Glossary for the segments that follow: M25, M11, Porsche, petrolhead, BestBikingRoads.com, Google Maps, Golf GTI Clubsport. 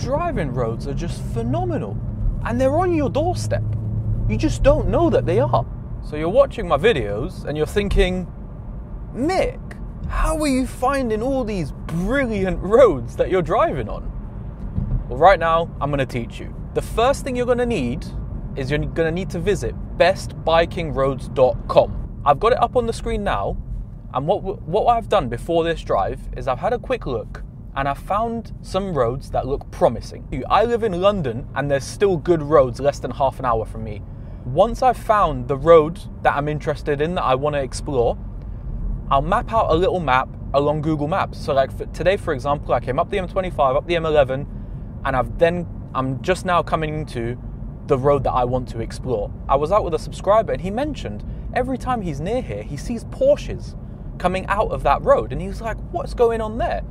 driving roads are just phenomenal, and they're on your doorstep. You just don't know that they are. So you're watching my videos and you're thinking, Nick, how are you finding all these brilliant roads that you're driving on? Well, right now, I'm gonna teach you. The first thing you're gonna need is you're gonna need to visit bestbikingroads.com. I've got it up on the screen now, and what I've done before this drive is I've had a quick look and I've found some roads that look promising. I live in London and there's still good roads less than half an hour from me. Once I've found the road that I'm interested in, that I wanna explore, I'll map out a little map along Google Maps. So like for today, for example, I came up the M25, up the M11, and I'm just now coming to the road that I want to explore. I was out with a subscriber and he mentioned every time he's near here, he sees Porsches coming out of that road. And he was like, what's going on there?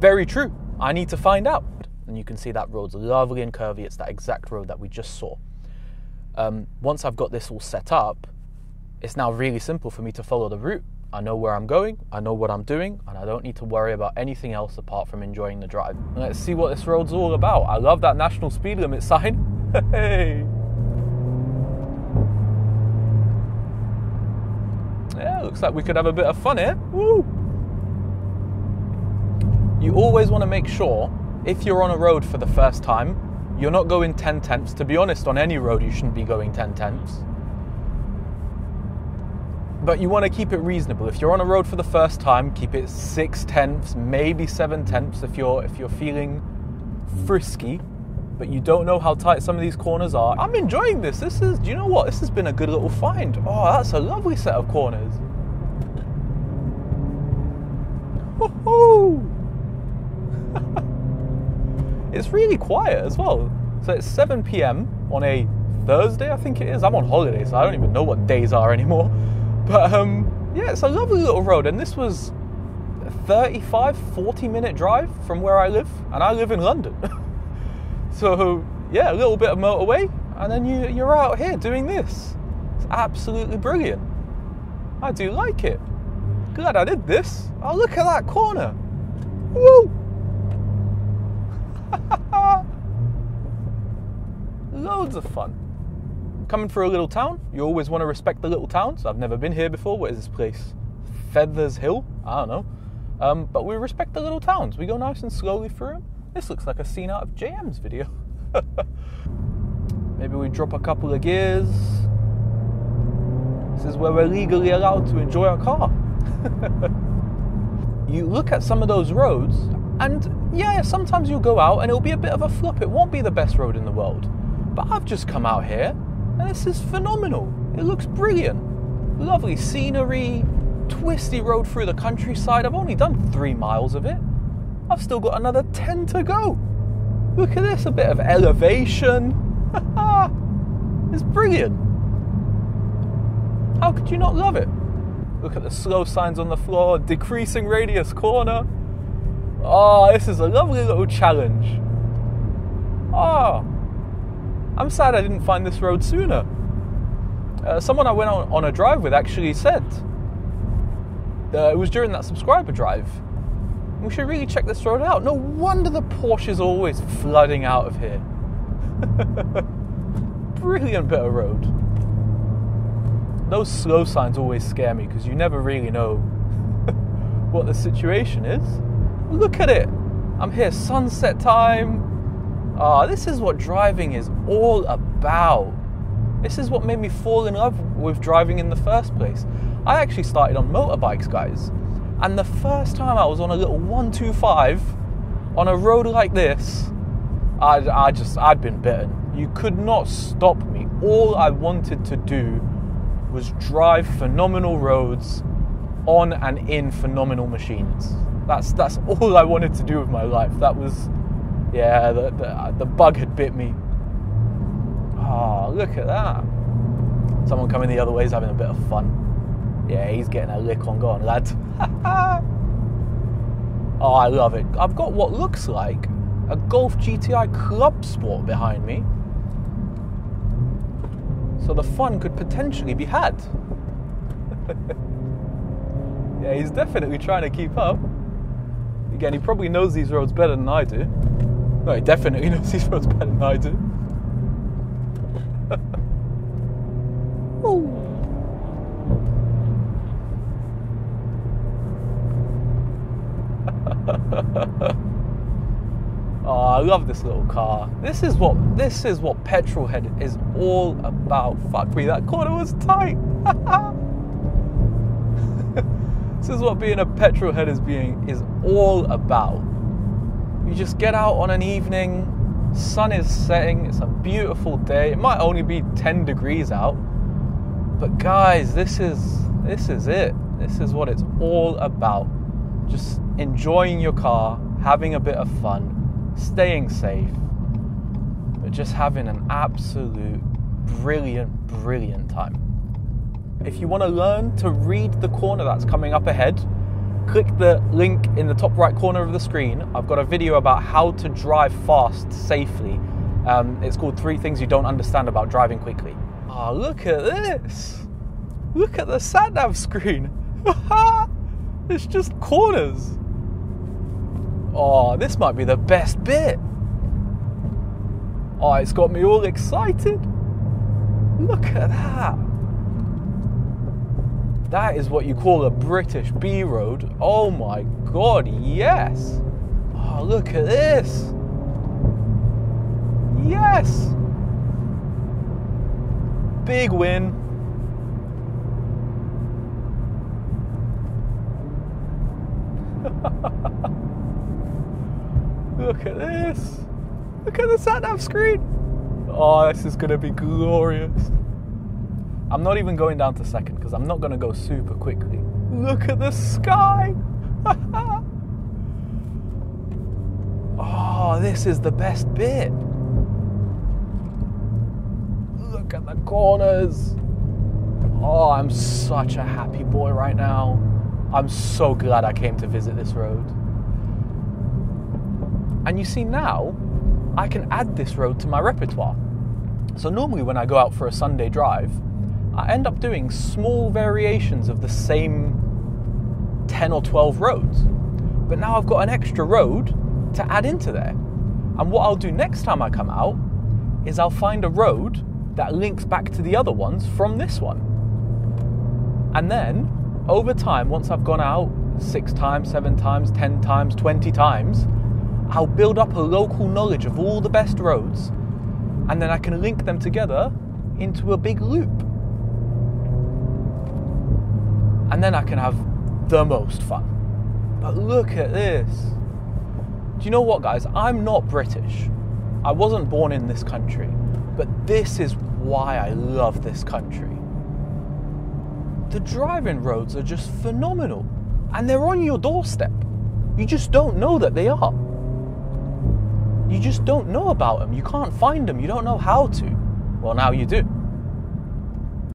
Very true, I need to find out. And you can see that road's lovely and curvy. It's that exact road that we just saw. Once I've got this all set up, it's now really simple for me to follow the route. I know where I'm going, I know what I'm doing, and I don't need to worry about anything else apart from enjoying the drive. And let's see what this road's all about. I love that national speed limit sign. Hey! Yeah, looks like we could have a bit of fun here. Woo! You always want to make sure, if you're on a road for the first time, you're not going 10/10ths. To be honest, on any road, you shouldn't be going 10/10ths. But you want to keep it reasonable. If you're on a road for the first time, keep it 6/10ths, maybe 7/10ths if you're feeling frisky, but you don't know how tight some of these corners are. I'm enjoying this. This is, do you know what? This has been a good little find. Oh, that's a lovely set of corners. Woohoo! It's really quiet as well. So it's 7 p.m. on a Thursday, I think it is. I'm on holiday, so I don't even know what days are anymore. But yeah, it's a lovely little road, and this was a 35, 40-minute drive from where I live, and I live in London. So yeah, a little bit of motorway, and then you're out here doing this. It's absolutely brilliant. I do like it. Glad I did this. Oh, look at that corner. Woo! Loads of fun. Coming through a little town, you always want to respect the little towns. I've never been here before. What is this place? Feathers Hill? I don't know. But we respect the little towns. We go nice and slowly through them. This looks like a scene out of JM's video. Maybe we drop a couple of gears. This is where we're legally allowed to enjoy our car. You look at some of those roads, and yeah, sometimes you'll go out and it'll be a bit of a flop. It won't be the best road in the world. But I've just come out here, and this is phenomenal. It looks brilliant. Lovely scenery, twisty road through the countryside. I've only done 3 miles of it. I've still got another 10 to go. Look at this, a bit of elevation. It's brilliant. How could you not love it? Look at the slow signs on the floor, decreasing radius corner. Oh, this is a lovely little challenge. Oh, I'm sad I didn't find this road sooner. Someone I went on a drive with actually said, it was during that subscriber drive, we should really check this road out. No wonder the Porsche is always flooding out of here. Brilliant bit of road. Those slow signs always scare me because you never really know what the situation is. Look at it. I'm here sunset time. Ah, this is what driving is all about. This is what made me fall in love with driving in the first place. I actually started on motorbikes, guys. And the first time I was on a little 125 on a road like this, I'd been bitten. You could not stop me. All I wanted to do was drive phenomenal roads on and in phenomenal machines. That's all I wanted to do with my life. That was... yeah, the bug had bit me. Oh, look at that. Someone coming the other way is having a bit of fun. Yeah, he's getting a lick on. Go on, lads. Oh, I love it. I've got what looks like a Golf GTI Clubsport behind me. So the fun could potentially be had. Yeah, he's definitely trying to keep up. Again, he probably knows these roads better than I do. No, he definitely knows these roads better than I do. Oh, I love this little car. This is what petrolhead is all about. Fuck me, that corner was tight. This is what being a petrolhead is all about. You just get out on an evening, sun is setting, it's a beautiful day. It might only be 10 degrees out, but guys, this is it. This is what it's all about. Just enjoying your car, having a bit of fun, staying safe, but just having an absolute brilliant time. If you want to learn to read the corner that's coming up ahead, click the link in the top right corner of the screen. I've got a video about how to drive fast safely. It's called 3 Things You Don't Understand About Driving Quickly. Oh, look at this. Look at the sat nav screen. It's just corners. Oh, this might be the best bit. Oh, it's got me all excited. Look at that. That is what you call a British B road. Oh my God, yes. Oh, look at this. Yes. Big win. Look at this. Look at the sat-nav screen. Oh, this is going to be glorious. I'm not even going down to second because I'm not going to go super quickly. Look at the sky. Oh, this is the best bit. Look at the corners. Oh, I'm such a happy boy right now. I'm so glad I came to visit this road. And you see, now I can add this road to my repertoire. So normally when I go out for a Sunday drive, I end up doing small variations of the same 10 or 12 roads. But now I've got an extra road to add into there. And what I'll do next time I come out is I'll find a road that links back to the other ones from this one. And then over time, once I've gone out 6 times, 7 times, 10 times, 20 times, I'll build up a local knowledge of all the best roads, and then I can link them together into a big loop. And then I can have the most fun. But look at this. Do you know what, guys? I'm not British. I wasn't born in this country, but this is why I love this country. The driving roads are just phenomenal, and they're on your doorstep. You just don't know that they are. You just don't know about them. You can't find them. You don't know how to. Well, now you do.